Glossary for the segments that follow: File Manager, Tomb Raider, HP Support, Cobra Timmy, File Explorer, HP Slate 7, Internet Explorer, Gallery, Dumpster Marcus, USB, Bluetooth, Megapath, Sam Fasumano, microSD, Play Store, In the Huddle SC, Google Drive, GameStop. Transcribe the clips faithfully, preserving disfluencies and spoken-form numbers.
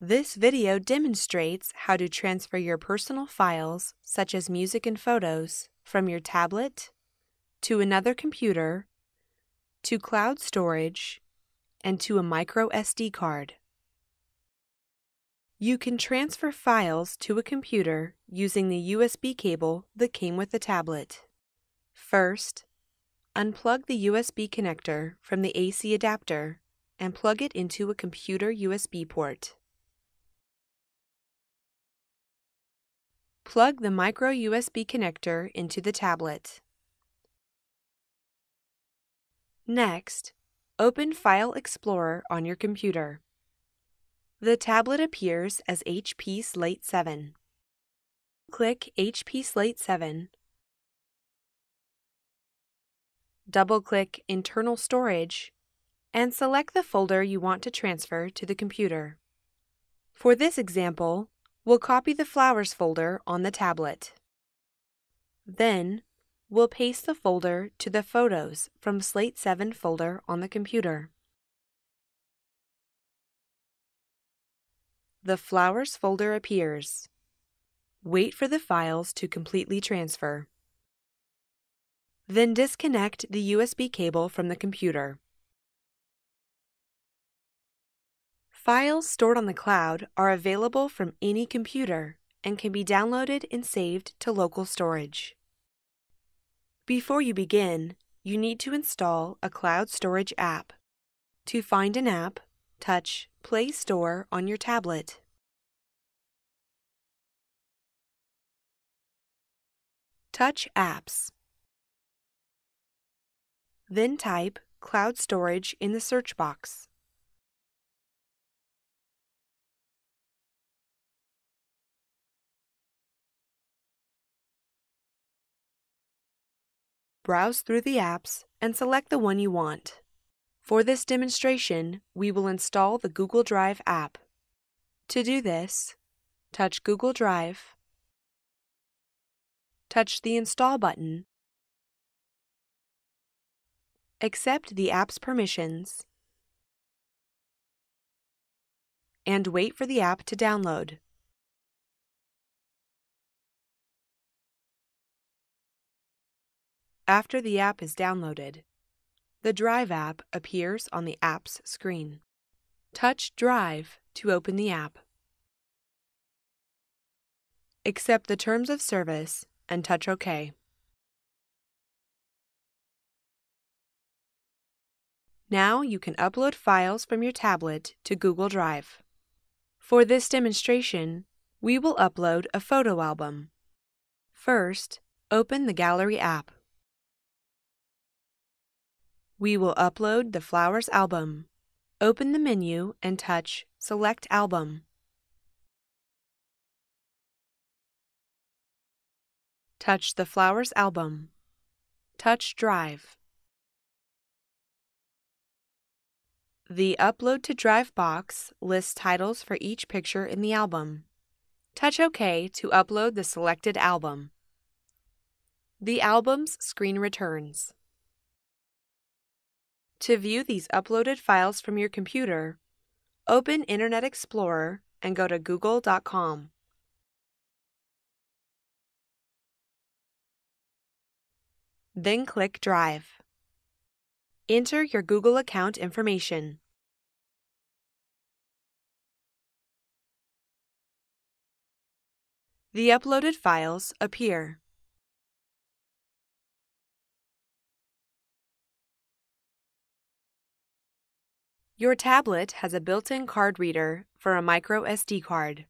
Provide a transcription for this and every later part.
This video demonstrates how to transfer your personal files, such as music and photos, from your tablet to another computer, to cloud storage, and to a microSD card. You can transfer files to a computer using the U S B cable that came with the tablet. First, unplug the U S B connector from the A C adapter and plug it into a computer U S B port. Plug the micro U S B connector into the tablet. Next, open File Explorer on your computer. The tablet appears as H P Slate seven. Click H P Slate seven. Double-click Internal Storage and select the folder you want to transfer to the computer. For this example, we'll copy the flowers folder on the tablet. Then, we'll paste the folder to the Photos from Slate seven folder on the computer. The flowers folder appears. Wait for the files to completely transfer. Then disconnect the U S B cable from the computer. Files stored on the cloud are available from any computer and can be downloaded and saved to local storage. Before you begin, you need to install a cloud storage app. To find an app, touch Play Store on your tablet. Touch Apps. Then type Cloud Storage in the search box. Browse through the apps and select the one you want. For this demonstration, we will install the Google Drive app. To do this, touch Google Drive, touch the Install button, accept the app's permissions, and wait for the app to download. After the app is downloaded, the Drive app appears on the app's screen. Touch Drive to open the app. Accept the terms of service and touch OK. Now you can upload files from your tablet to Google Drive. For this demonstration, we will upload a photo album. First, open the Gallery app. We will upload the Flowers album. Open the menu and touch Select Album. Touch the Flowers album. Touch Drive. The Upload to Drive box lists titles for each picture in the album. Touch OK to upload the selected album. The album's screen returns. To view these uploaded files from your computer, open Internet Explorer and go to google dot com. Then click Drive. Enter your Google account information. The uploaded files appear. Your tablet has a built-in card reader for a microSD card.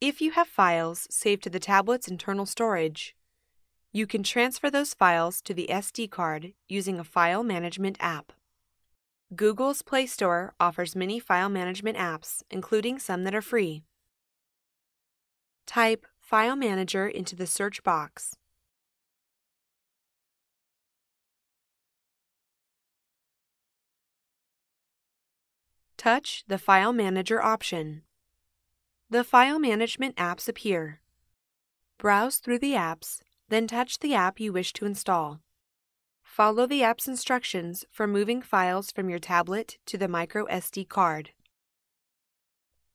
If you have files saved to the tablet's internal storage, you can transfer those files to the S D card using a file management app. Google's Play Store offers many file management apps, including some that are free. Type File Manager into the search box. Touch the File Manager option. The File Management apps appear. Browse through the apps, then touch the app you wish to install. Follow the app's instructions for moving files from your tablet to the microSD card.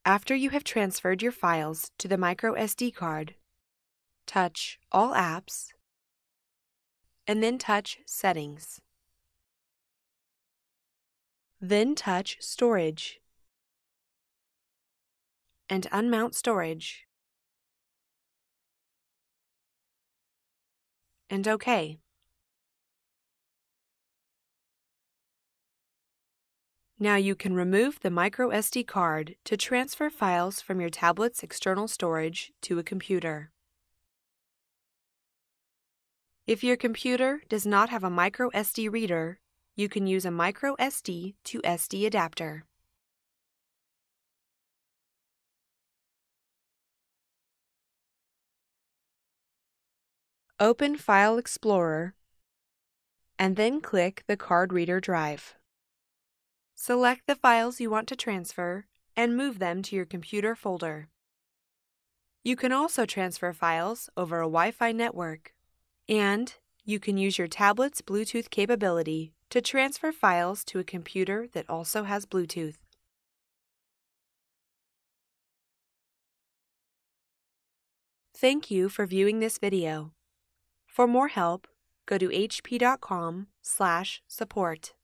After you have transferred your files to the microSD card, touch All Apps, and then touch Settings. Then touch Storage, and unmount Storage, and OK. Now you can remove the microSD card to transfer files from your tablet's external storage to a computer. If your computer does not have a microSD reader, you can use a microSD to S D adapter. Open File Explorer and then click the card reader drive. Select the files you want to transfer and move them to your computer folder. You can also transfer files over a Wi-Fi network, and you can use your tablet's Bluetooth capability to transfer files to a computer that also has Bluetooth. Thank you for viewing this video. For more help, go to h p dot com slash support.